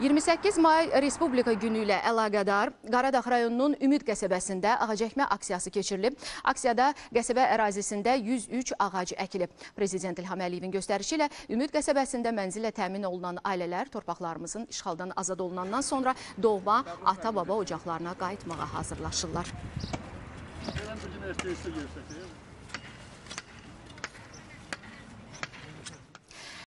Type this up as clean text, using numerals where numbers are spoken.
28 may Respublika günü ilə əlaqədar Qaradağ rayonunun Ümid qəsəbəsində ağacəkmə aksiyası keçirilib. Aksiyada qəsəbə ərazisində 103 ağac əkilib. Prezident İlham Əliyevin göstərişi ilə Ümid qəsəbəsində mənzillə təmin olunan ailələr torpaqlarımızın işğaldan azad olunandan sonra doğma, ata-baba ocaqlarına qayıtmağa hazırlaşırlar.